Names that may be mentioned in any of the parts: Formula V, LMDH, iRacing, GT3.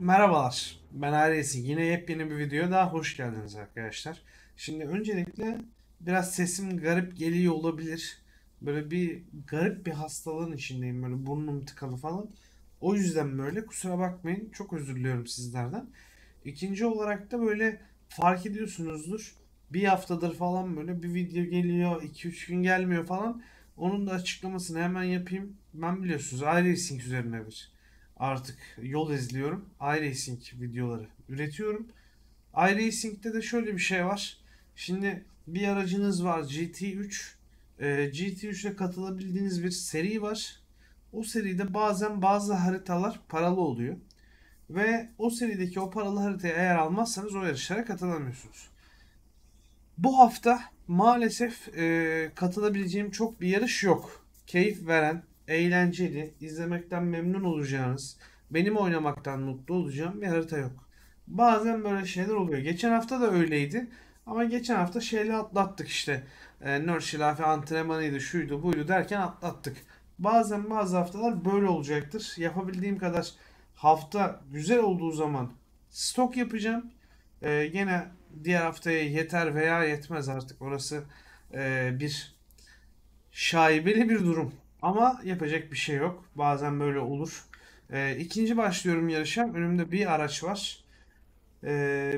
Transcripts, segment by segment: Merhabalar, ben iRacing. Yine yepyeni bir videoya daha hoş geldiniz arkadaşlar. Şimdi öncelikle biraz sesim garip geliyor olabilir. Böyle bir garip bir hastalığın içindeyim. Böyle burnum tıkalı falan. O yüzden böyle kusura bakmayın. Çok özür diliyorum sizlerden. İkinci olarak da böyle fark ediyorsunuzdur. Bir haftadır falan böyle bir video geliyor. 2-3 gün gelmiyor falan. Onun da açıklamasını hemen yapayım. Ben biliyorsunuz iRacing üzerine bir artık yol izliyorum. iRacing videoları üretiyorum. iRacing'de de şöyle bir şey var. Şimdi bir aracınız var, GT3. GT3'e katılabildiğiniz bir seri var. O seride bazen bazı haritalar paralı oluyor. Ve o serideki o paralı haritayı eğer almazsanız o yarışlara katılamıyorsunuz. Bu hafta maalesef katılabileceğim çok bir yarış yok. Keyif veren, eğlenceli, izlemekten memnun olacağınız, benim oynamaktan mutlu olacağım bir harita yok. Bazen böyle şeyler oluyor. Geçen hafta da öyleydi. Ama geçen hafta şeyle atlattık işte. Nörşilafi antrenmanıydı, şuydu, buydu derken atlattık. Bazen bazı haftalar böyle olacaktır. Yapabildiğim kadar hafta güzel olduğu zaman stok yapacağım. Gene diğer haftaya yeter veya yetmez artık. Orası bir şaibeli bir durum. Ama yapacak bir şey yok. Bazen böyle olur. İkinci başlıyorum yarışa. Önümde bir araç var.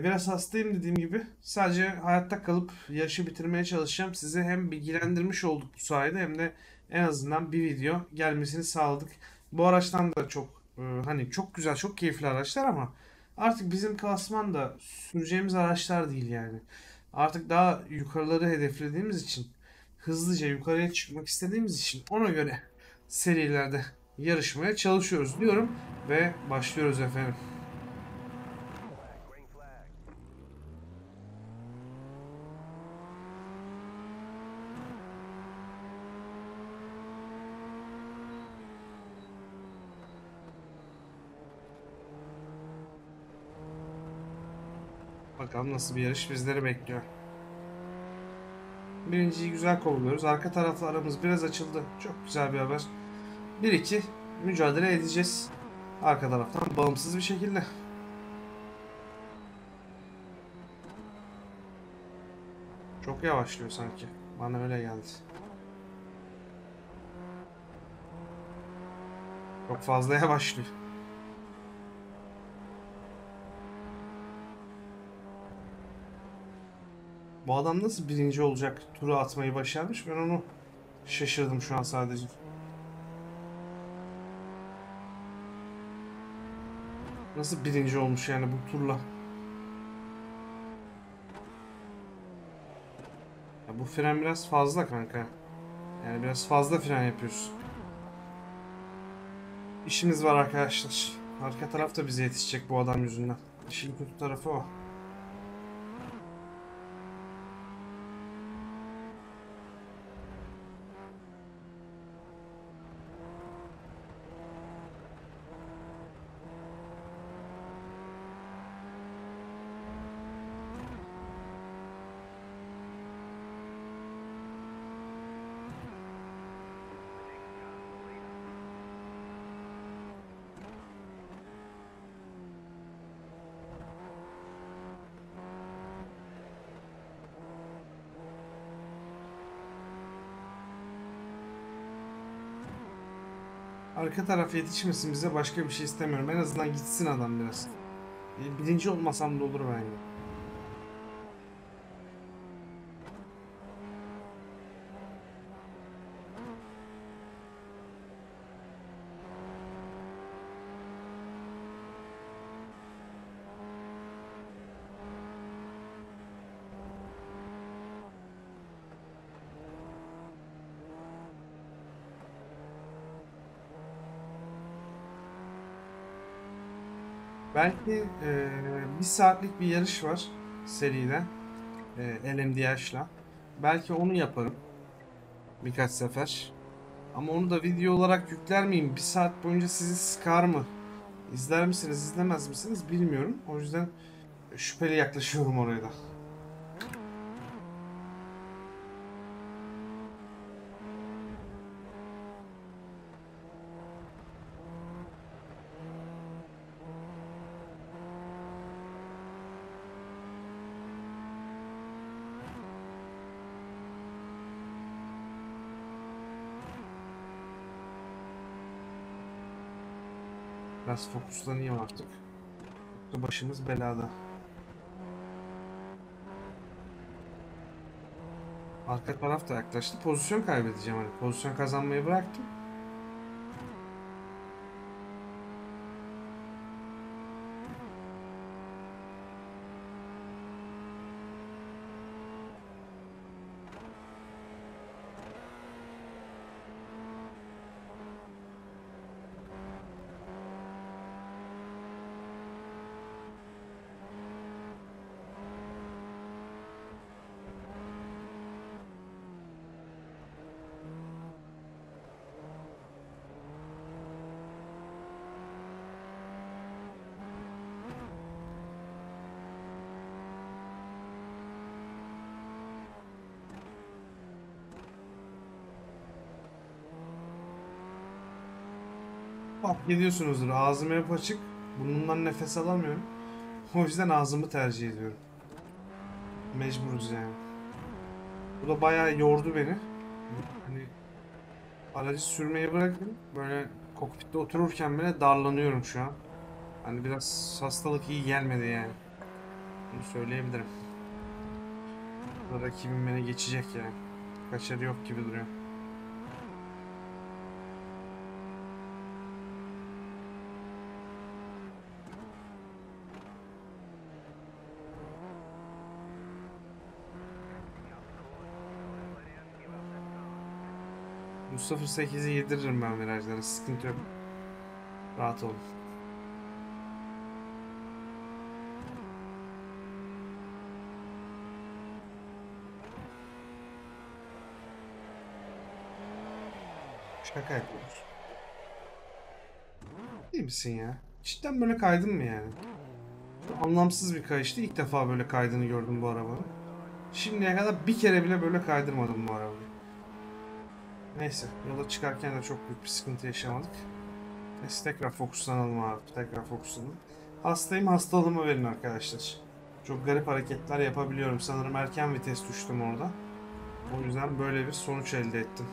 Biraz hastayım dediğim gibi. Sadece hayatta kalıp yarışı bitirmeye çalışacağım. Sizi hem bilgilendirmiş olduk bu sayede hem de en azından bir video gelmesini sağladık. Bu araçtan da çok hani çok güzel, çok keyifli araçlar ama artık bizim klasman da süreceğimiz araçlar değil yani. Artık daha yukarıları hedeflediğimiz için, hızlıca yukarıya çıkmak istediğimiz için ona göre serilerde yarışmaya çalışıyoruz diyorum ve başlıyoruz efendim. Bakalım nasıl bir yarış bizleri bekliyor. Birinciyi güzel kovalıyoruz. Arka tarafla aramız biraz açıldı. Çok güzel bir haber. 1-2 mücadele edeceğiz. Arka taraftan bağımsız bir şekilde. Çok yavaşlıyor sanki. Bana öyle geldi. Çok fazla yavaşlıyor. Bu adam nasıl birinci olacak, turu atmayı başarmış? Ben onu şaşırdım şu an sadece. Nasıl birinci olmuş yani bu turla? Ya bu fren biraz fazla kanka. Yani biraz fazla fren yapıyoruz. İşimiz var arkadaşlar. Arka taraf da bize yetişecek bu adam yüzünden. İşin kötü tarafı o. Arka taraf yetişmesin bize, başka bir şey istemiyorum. En azından gitsin adam biraz. Birinci olmasam da olur bence. Belki bir saatlik bir yarış var seride LMDH'la. Belki onu yaparım birkaç sefer. Ama onu da video olarak yükler miyim? Bir saat boyunca sizi sıkar mı? İzler misiniz, izlemez misiniz bilmiyorum. O yüzden şüpheli yaklaşıyorum oraya da. Biraz fokuslanayım artık. Başımız belada. Arka taraf da yaklaştı. Pozisyon kaybedeceğim. Hani pozisyon kazanmayı bıraktım. Fark ediyorsunuzdur. Ağzım hep açık. Burnumdan nefes alamıyorum. O yüzden ağzımı tercih ediyorum. Mecburuz yani. Bu da bayağı yordu beni. Hani aracı sürmeyi bırakın. Böyle kokpitte otururken bile darlanıyorum şu an. Hani biraz hastalık iyi gelmedi yani. Bunu söyleyebilirim. Rakibim beni geçecek yani. Kaçarı yok gibi duruyor. Bu 0.8'i yediririm ben virajlara, sıkıntı yok. Rahat olun. Şaka yapıyoruz. Değil misin ya? Cidden böyle kaydın mı yani? Anlamsız bir kayıştı. İlk defa böyle kaydını gördüm bu arabanın. Şimdiye kadar bir kere bile böyle kaydırmadım bu arabayı. Neyse, yola çıkarken de çok büyük bir sıkıntı yaşamadık. Neyse, tekrar fokuslanalım abi, tekrar fokuslanalım. Hastayım, hastalığımı verin arkadaşlar. Çok garip hareketler yapabiliyorum. Sanırım erken vites düştüm orada. O yüzden böyle bir sonuç elde ettim.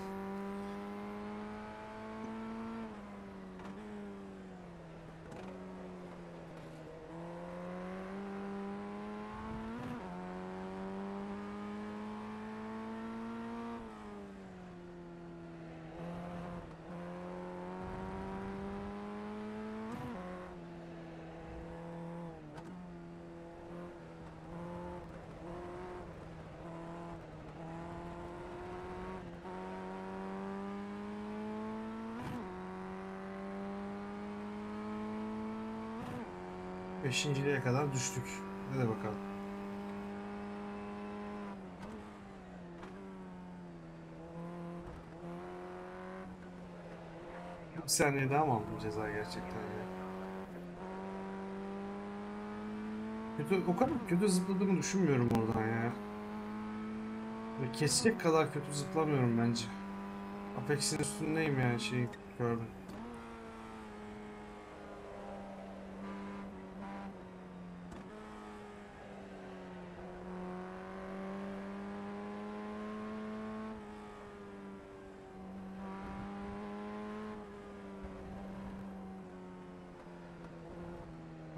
Beşinciliğe kadar düştük. Hadi bakalım. Bir saniye daha mı aldım ceza gerçekten ya? Kötü, o kadar kötü zıpladığımı düşünmüyorum oradan ya. Ve kesecek kadar kötü zıplamıyorum bence. Apex'in üstündeyim yani şeyi gördüm.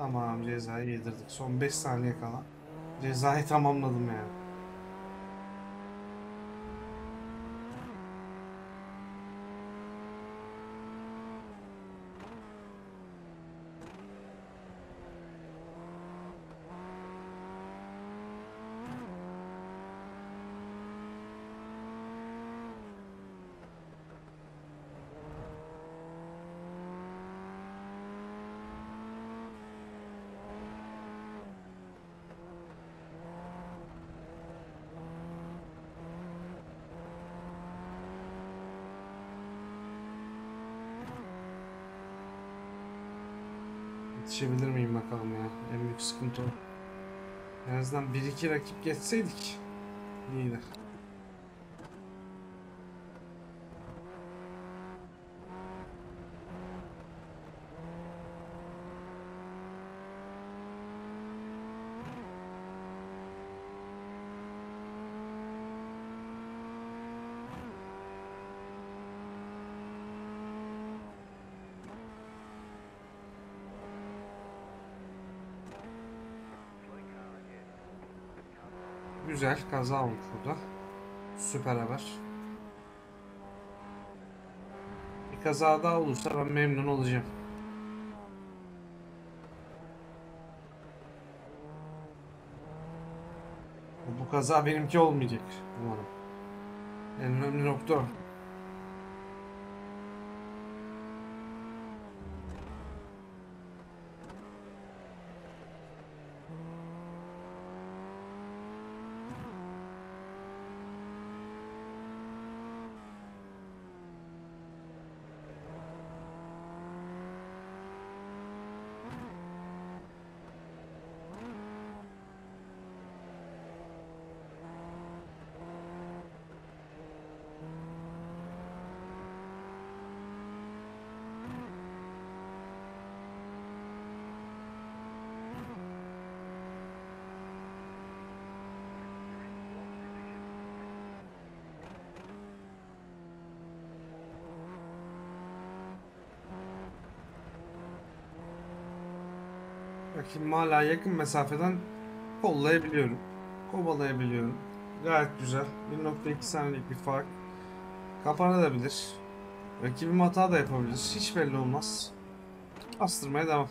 Tamam, cezayı yedirdik. Son 5 saniye kala cezayı tamamladım yani. Geçebilir miyim bakalım ya, en büyük sıkıntı o. En azından 1-2 rakip geçseydik iyiydi. Güzel, kaza olmuş burada. Süper haber. Bir kaza daha olursa ben memnun olacağım. Bu kaza benimki olmayacak umarım. En önemli nokta o. Bakayım, hala yakın mesafeden kollayabiliyorum, kovalayabiliyorum. Gayet güzel. 1.2 saniyelik bir fark. Kapanabilir. Rakibim hata da yapabilir. Hiç belli olmaz. Bastırmaya devam.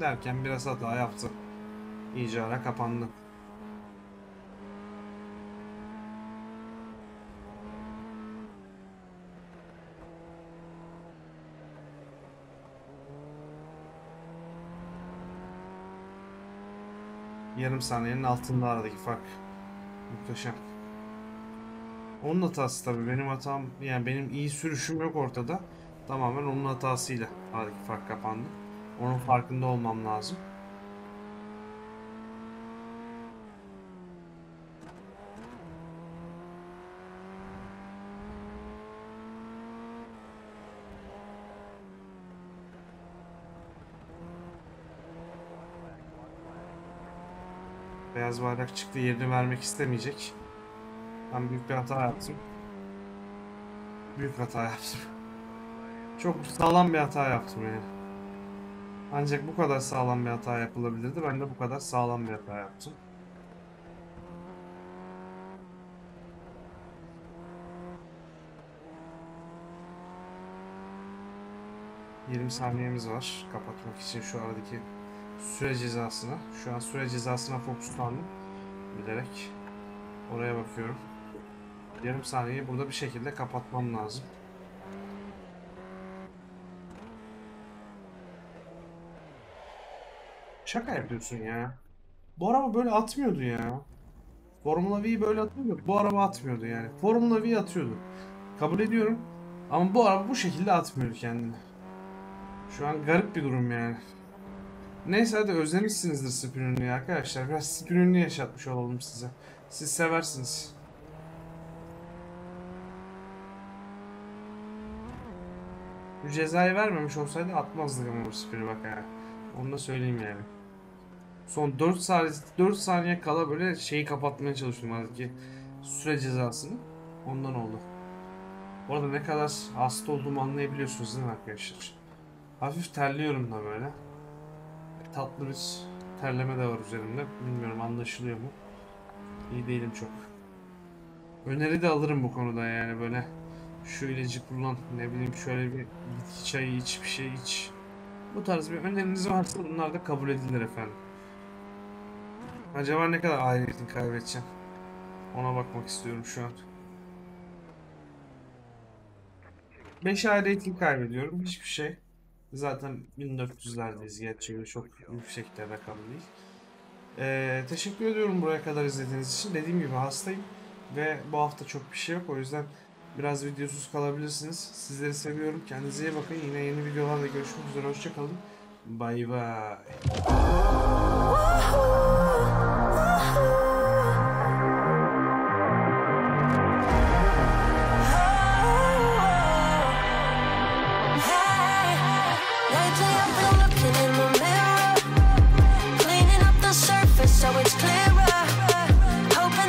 Derken biraz hata yaptı. İyice ara kapandı. Yarım saniyenin altında aradaki fark. Muhteşem. Onun hatası tabii, benim hatam, yani benim iyi sürüşüm yok ortada. Tamamen onun hatasıyla aradaki fark kapandı. Onun farkında olmam lazım. Beyaz bayrak çıktı, yerini vermek istemeyecek. Ben büyük bir hata yaptım. Büyük hata yaptım. Çok sağlam bir hata yaptım yani. Ancak bu kadar sağlam bir hata yapılabilirdi. Ben de bu kadar sağlam bir hata yaptım. ...20 saniyemiz var kapatmak için şu aradaki süre cezasına. Şu an süre cezasına fokuslandım. Bilerek oraya bakıyorum. Yarım saniyeyi burada bir şekilde kapatmam lazım. Şaka yapıyorsun ya. Bu araba böyle atmıyordu ya. Formula V'yi böyle atmıyordu. Bu araba atmıyordu yani. Formula V atıyordu. Kabul ediyorum. Ama bu araba bu şekilde atmıyor kendini. Şu an garip bir durum yani. Neyse, hadi özlemişsinizdir spin ünlüyü arkadaşlar. Biraz spin ünlüyü yaşatmış olalım size. Siz seversiniz. Bu cezayı vermemiş olsaydı atmazdık ama bu spin'i, bak ha. Onu da söyleyeyim yani. Son 4 saniye kala böyle şeyi kapatmaya çalıştım artık ki. Süre cezasını. Ondan oldu. Bu arada ne kadar hasta olduğumu anlayabiliyorsunuz değil mi arkadaşlar? Hafif terliyorum da böyle. Tatlı bir terleme de var üzerimde. Bilmiyorum anlaşılıyor mu? İyi değilim çok. Öneri de alırım bu konuda yani, böyle şu ilacı kullan, ne bileyim şöyle bir bitki çayı iç, bir şey iç. Bu tarz bir öneriniz varsa bunlar da kabul edilir efendim. Acaba ne kadar ayrıntı kaybedeceğim? Ona bakmak istiyorum şu an. 5 ayrıntı kaybediyorum. Hiçbir şey. Zaten 1400'lerdeyiz. Gerçi çok yüksek de rakam değil. Teşekkür ediyorum buraya kadar izlediğiniz için. Dediğim gibi hastayım ve bu hafta çok bir şey yok. O yüzden biraz videosuz kalabilirsiniz. Sizleri seviyorum. Kendinize iyi bakın. Yine yeni videolarla görüşmek üzere. Hoşçakalın. Bay bay. Lately I've been looking in my